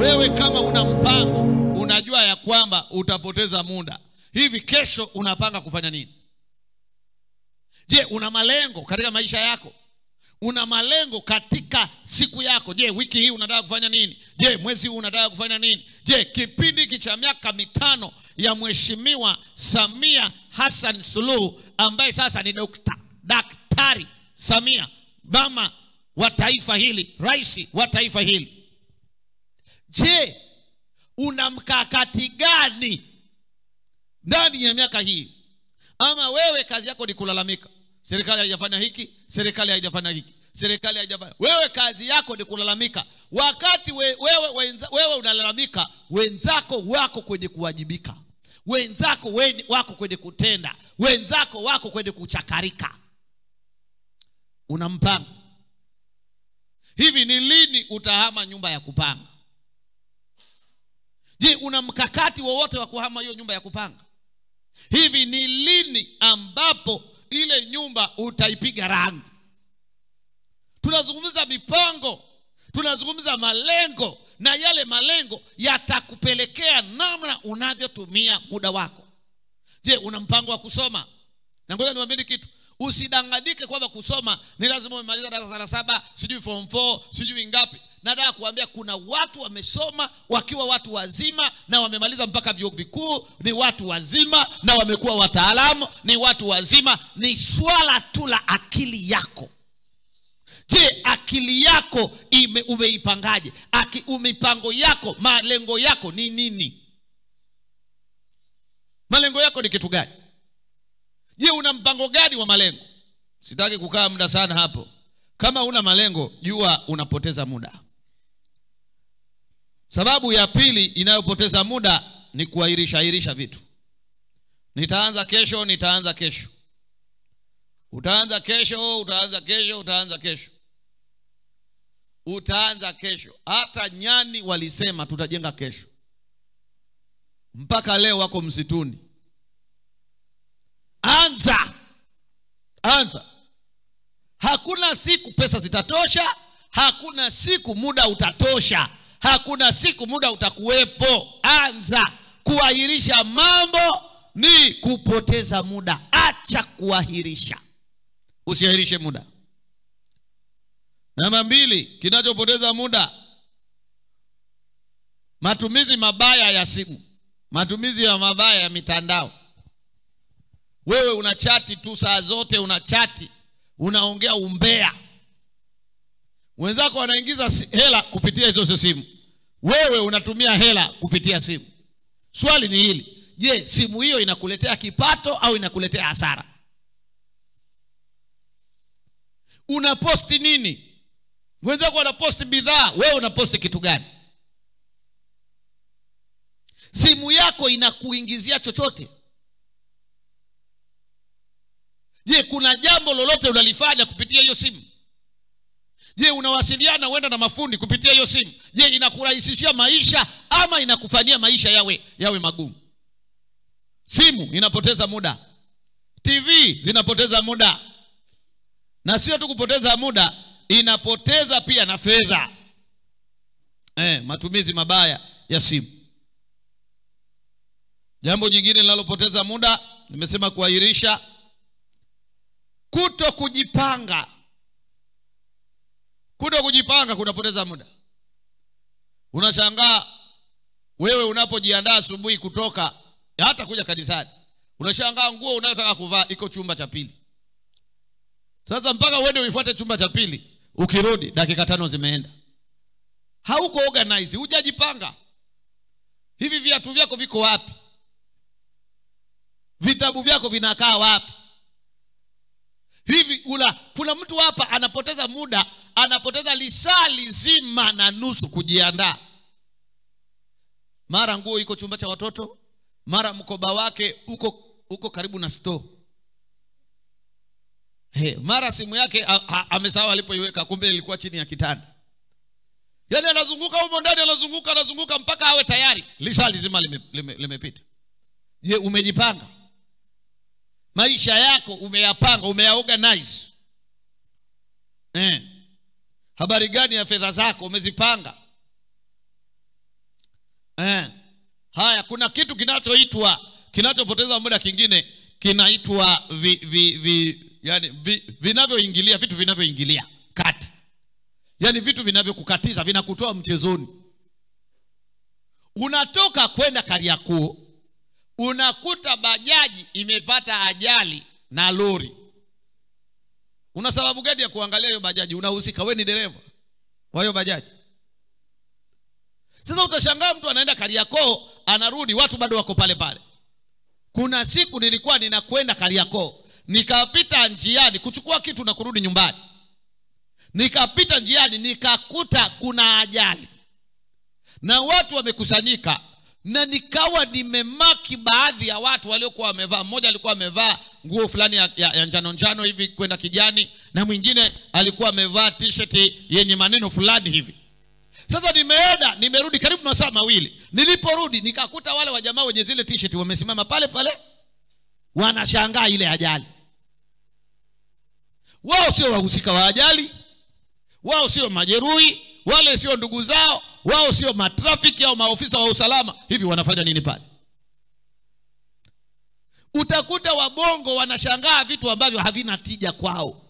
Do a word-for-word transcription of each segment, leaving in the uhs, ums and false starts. Wewe kama una mpango, unajua ya kwamba utapoteza muda. Hivi kesho unapanga kufanya nini? Je, una malengo katika maisha yako? Una malengo katika siku yako? Je, wiki hii unataka kufanya nini? Je, mwezi huu unataka kufanya nini? Je, kipindi hiki cha miaka mitano ya Mheshimiwa Samia Hassan Suluhu ambaye sasa ni dokta, daktari Samia, mama wa taifa hili, rais wa taifa hili. Je, una mkakati gani ndani ya miaka hii? Ama wewe kazi yako ni kulalamika. Serikali haijafanya hiki, serikali haijafanya hiki, serikali haijafanya. Wewe kazi yako ni kulalamika. Wakati we, wewe wenza, wewe unalalamika, wenzako wako kwenye kuwajibika. Wenzako we, wako kwenye kutenda. Wenzako wako kwenye kuchakarika. Una mpango? Hivi ni lini utahama nyumba ya kupanga? Je, una mkakati wowote wa kuhama hiyo nyumba ya kupanga? Hivi ni lini ambapo ile nyumba utaipiga rangi? Tunazungumza mipango, tunazungumza malengo, na yale malengo yatakupelekea namna unavyotumia muda wako. Je, una mpango wa kusoma? Na ngoja niwaambie kitu. Usidanganyike kwamba kusoma ni lazima umaliza darasa la saba, sijui form four, sijui ngapi. Nataka kuambia kuna watu wamesoma wakiwa watu wazima na wamemaliza mpaka vyuo vikuu, ni watu wazima na wamekuwa wataalamu, ni watu wazima. Ni swala tu la akili yako. Je, akili yako ime, umeipangaje? Aki umipango yako, malengo yako ni nini? Malengo yako ni kitu gani? Je, una mpango gani wa malengo? Sitaki kukaa muda sana hapo. Kama una malengo, jua unapoteza muda. Sababu ya pili inayopoteza muda ni kuahirisha ahirisha vitu. Nitaanza kesho, nitaanza kesho. Utaanza kesho, utaanza kesho, utaanza kesho. Utaanza kesho. Hata nyani walisema tutajenga kesho. Mpaka leo wako msituni. Anza. Anza. Hakuna siku pesa zitatosha, hakuna siku muda utatosha, hakuna siku muda utakuwepo. Anza. Kuahirisha mambo ni kupoteza muda. Acha kuahirisha. Usiahirishe muda. Namba mbili, kinachopoteza muda: matumizi mabaya ya simu, matumizi ya mabaya ya mitandao. Wewe unachati tu saa zote, unachati, unaongea umbea. Wenzako wanaingiza hela kupitia hizo simu. Wewe unatumia hela kupitia simu. Swali ni hili: je, simu hiyo inakuletea kipato au inakuletea hasara? Unaposti nini? Wenzako wanaposti bidhaa, wewe unaposti kitu gani? Simu yako inakuingizia chochote? Je, kuna jambo lolote unalifanya kupitia hiyo simu? Je, unawasiliana wenda na mafundi kupitia hiyo simu? Je, inakurahisishia maisha ama inakufanyia maisha yawe yawe magumu? Simu inapoteza muda. T V zinapoteza muda. Na sio tu kupoteza muda, inapoteza pia na fedha. Eh, matumizi mabaya ya simu. Jambo jingine linalopoteza muda, nimesema kuahirisha. Kuto kujipanga. Kuto kujipanga kunapoteza muda. Unashangaa wewe unapojiandaa asubuhi kutoka hata kuja kanisani, unashangaa nguo unayotaka kuvaa iko chumba cha pili. Sasa mpaka uende uifuate chumba cha pili, ukirudi dakika tano zimeenda. Hauko organize, hujajipanga. Hivi viatu vyako viko wapi? Vitabu vyako vinakaa wapi? Hivi ula, kuna mtu hapa anapoteza muda, anapoteza lisali zima na nusu kujiandaa. Mara nguo iko chumba cha watoto, mara mkoba wake uko uko karibu na store. He, mara simu yake amesahau alipoiweka, kumbe ilikuwa chini ya kitanda. Yaani anazunguka huko ndani, anazunguka anazunguka mpaka awe tayari. Lisali zima limepita. Lime, lime Je, umejipanga? Maisha yako umeyapanga, umeyaorganize? Eh. Habari gani ya fedha zako, umezipanga? Eh. Haya, kuna kitu kinachoitwa kinachopoteza muda, kingine kinaitwa vi, vi, vi yani vi, vinavyoingilia vitu vinavyoingilia kati. Yani vitu vinavyokukatiza, vinakutoa mchezoni. Unatoka kwenda Kariakoo, unakuta bajaji imepata ajali na lori. Una sababu gani ya kuangalia hiyo bajaji? Unahusika, wewe ni dereva wa hiyo bajaji. Sasa utashangaa mtu anaenda Kariakoo, anarudi watu bado wako pale pale. Kuna siku nilikuwa ninakwenda Kariakoo, nikapita njiani kuchukua kitu na kurudi nyumbani. Nikapita njiani nikakuta kuna ajali na watu wamekusanyika, na nikawa nimemaki baadhi ya watu waliokuwa wamevaa. Mmoja alikuwa amevaa nguo fulani ya, ya, ya njano njano hivi kwenda kijani, na mwingine alikuwa amevaa t-shirt yenye maneno fulani hivi. Sasa nimeenda, nimerudi karibu masaa mawili. Niliporudi nikakuta wale wajamaa wenye zile t-shirt wamesimama pale pale, wanashangaa ile ajali. Wao sio wahusika wa ajali, wao sio majeruhi, wale sio ndugu zao, wao sio matrafiki au maofisa wa usalama. Hivi wanafanya nini pale? Utakuta wabongo wanashangaa vitu ambavyo havina tija kwao.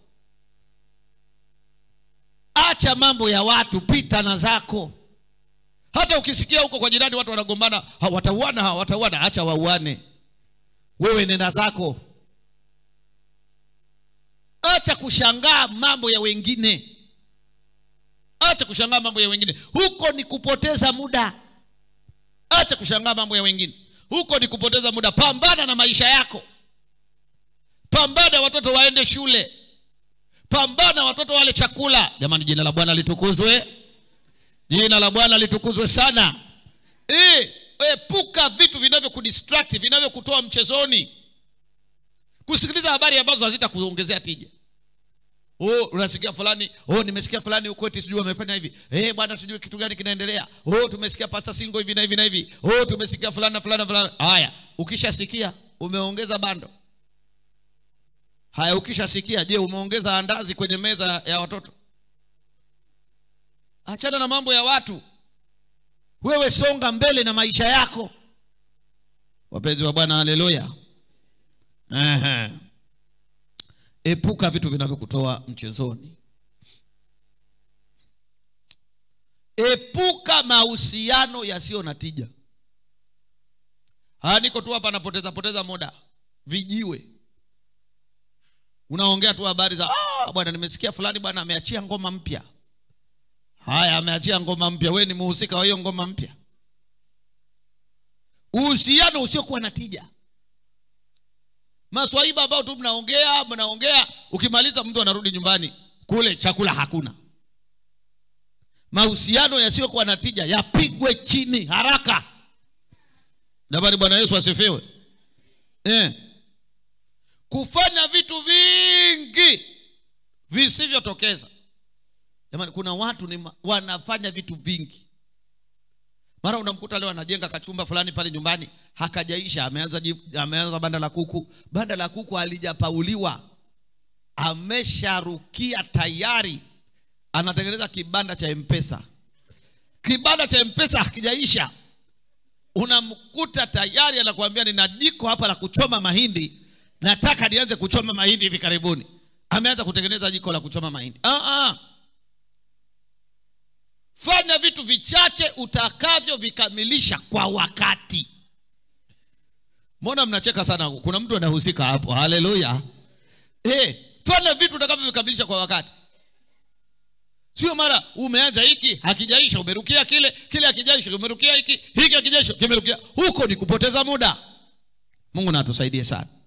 Acha mambo ya watu, pita na zako. Hata ukisikia huko kwa jirani watu wanagombana, hawatauana hawatauana, acha wauane. Wewe nenda zako. Acha kushangaa mambo ya wengine. Acha kushangaa mambo ya wengine. Huko ni kupoteza muda. Acha kushangaa mambo ya wengine. Huko ni kupoteza muda. Pambana na maisha yako. Pambana watoto waende shule. Pambana watoto wale chakula. Jamani, jina la Bwana litukuzwe. Jina la Bwana litukuzwe sana. Eh, epuka vitu vinavyokudistract, vinavyokutoa mchezoni. Kusikiliza habari ambazo hazitakuongezea tija. Oh, unasikia fulani, oh nimesikia fulani huko eti sijui amefanya hivi. Eh bwana, sijui kitu gani kinaendelea. Oh, tumesikia Pastor Singo hivi na hivi na hivi. Oh, tumesikia fulana fulana fulana. Haya, ukishasikia umeongeza bando. Haya, ukishasikia je, umeongeza andazi kwenye meza ya watoto? Achana na mambo ya watu. Wewe songa mbele na maisha yako. Wapenzi wa Bwana, haleluya. Aha. Epuka vitu vinavyokutoa mchezoni. Epuka mahusiano yasiyo na tija. Ha, niko tu hapa napoteza poteza muda. Vijiwe. Unaongea tu habari za ah bwana, nimesikia fulani bwana ameachia ngoma mpya. Haya, ameachia ngoma mpya. Wewe ni mhusika wa hiyo ngoma mpya. Uhusiano usiokuwa na tija. Maswaiba ambao tu mnaongea, mnaongea, ukimaliza mtu anarudi nyumbani, kule chakula hakuna. Mahusiano yasiyokuwa na tija yapigwe chini haraka. Nabari Bwana Yesu asifiwe. Eh. Kufanya vitu vingi visivyotokeza. Jamani, kuna watu ni wanafanya vitu vingi. Mara unamkuta leo anajenga kachumba fulani pale nyumbani, hakajaisha ameanza ameanza banda la kuku. Banda la kuku halijapauliwa, amesharukia tayari anatengeneza kibanda cha M-Pesa. Kibanda cha M-Pesa hakijaisha, unamkuta tayari anakuambia nina jiko hapa la kuchoma mahindi, nataka nianze kuchoma mahindi hivi karibuni. Ameanza kutengeneza jiko la kuchoma mahindi. Ah ah. Fanya vitu vichache utakavyo vikamilisha kwa wakati. Mbona mnacheka sana? Kuna mtu anahusika hapo. Haleluya. Eh, fanya vitu utakavyo vikamilisha kwa wakati. Sio mara umeanza hiki hakijaisha umerukia kile, kile hakijaisha umerukia hiki, hiki hakijaisha umerukia. Huko ni kupoteza muda. Mungu na atusaidie sana.